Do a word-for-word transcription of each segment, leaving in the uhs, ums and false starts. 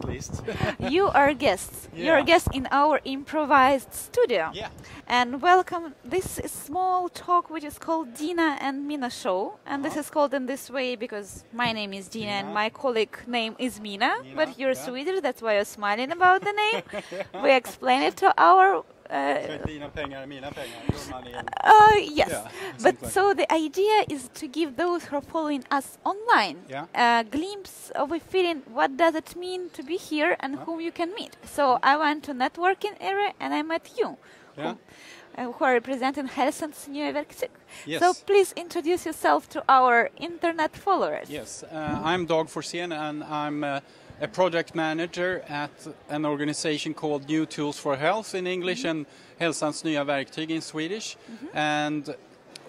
at least. You are guests. Yeah. You're guests in our improvised studio. Yeah. And welcome. This is small talk which is called Dina and Mina Show. And uh-huh. this is called in this way because my name is Dina, Dina. And my colleague name is Mina. Dina. But you're yeah. Swedish, that's why you're smiling about the name. yeah. We explain it to our... Uh, uh, yes, yeah, but like. So the idea is to give those who are following us online yeah. a glimpse of a feeling, what does it mean to be here and yeah. whom you can meet. So I went to networking area and I met you, yeah. who, uh, who are representing Hälsans Nya Verktyg. Yes. So please introduce yourself to our internet followers. Yes, uh, I'm Dag Forsén and I'm... Uh, a project manager at an organization called New Tools for Health in English mm-hmm. and Hälsans Nya Verktyg in Swedish, mm-hmm. and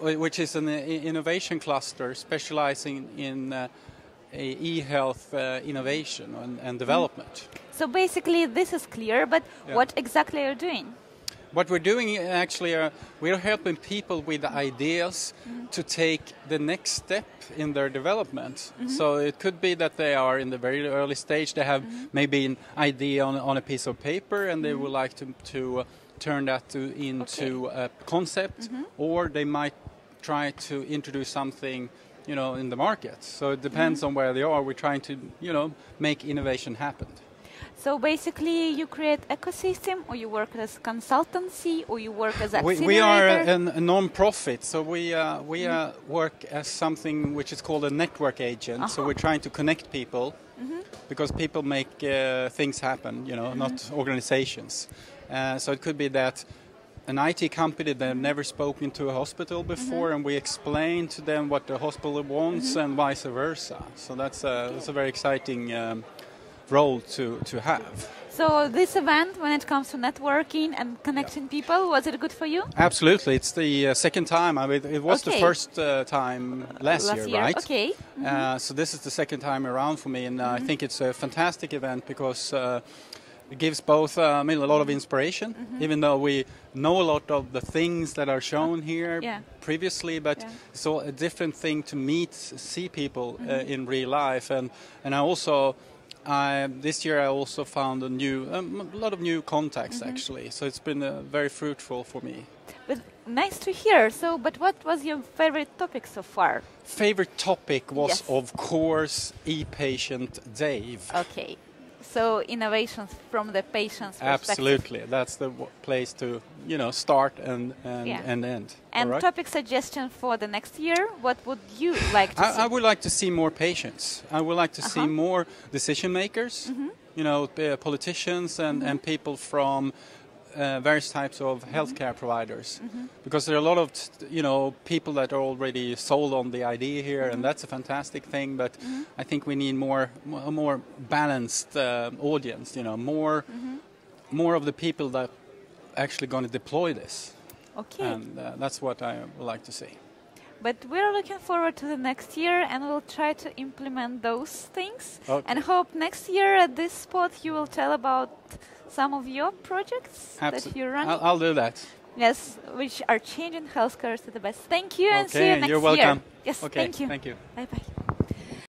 which is an innovation cluster specializing in uh, e-health uh, innovation and, and development. So basically this is clear, but yeah. what exactly are you doing? What we're doing actually, uh, we're helping people with ideas mm-hmm. to take the next step in their development. Mm-hmm. So it could be that they are in the very early stage, they have mm-hmm. maybe an idea on, on a piece of paper and mm-hmm. they would like to, to uh, turn that to, into okay. a concept, mm-hmm. or they might try to introduce something, you know, in the market. So it depends mm-hmm. on where they are. We're trying to, you know, make innovation happen. So basically, you create ecosystem, or you work as consultancy, or you work as accelerator? We, we are a, a non-profit, so we, uh, we uh, work as something which is called a network agent. Uh-huh. So we're trying to connect people, mm-hmm. because people make uh, things happen, you know, mm-hmm. not organizations. Uh, so it could be that an I T company that have never spoken to a hospital before, mm-hmm. and we explain to them what the hospital wants, mm-hmm. and vice versa. So that's a, that's a very exciting... Um, role to, to have. So this event, when it comes to networking and connecting yeah. people, was it good for you? Absolutely. It's the uh, second time. I mean, it was okay. the first uh, time last, last year, year, right? Okay. Mm-hmm. uh, so this is the second time around for me, and uh, mm-hmm. I think it's a fantastic event because uh, it gives both uh, I mean, a lot of inspiration, mm-hmm. even though we know a lot of the things that are shown here yeah. previously, but yeah. it's all a different thing to meet, see people mm-hmm. uh, in real life. And, and I also... I, this year I also found a new, um, a lot of new contacts mm-hmm. actually, so it's been uh, very fruitful for me. But nice to hear. So, but what was your favorite topic so far? Favorite topic was, yes. of course, ePatient Dave. Okay, so innovations from the patient's perspective. Absolutely, that's the w place to, you know, start and and, yeah. and end. And right? Topic suggestion for the next year, what would you like to I, see? I would like to see more patients. I would like to uh-huh. see more decision makers, mm-hmm. you know, uh, politicians and, mm-hmm. and people from uh, various types of mm-hmm. healthcare providers. Mm-hmm. Because there are a lot of, you know, people that are already sold on the idea here, mm-hmm. and that's a fantastic thing, but mm-hmm. I think we need more, a more balanced uh, audience, you know, more, mm-hmm. more of the people that actually going to deploy this. Okay. And uh, that's what I would like to see. But we're looking forward to the next year, and we'll try to implement those things. Okay. And hope next year at this spot you will tell about some of your projects Absol that you're running. I'll, I'll do that. Yes, which are changing healthcare to the best. Thank you, and okay, see you next year. Okay, you're welcome. Year. Yes, okay, thank you. Thank you. Bye-bye.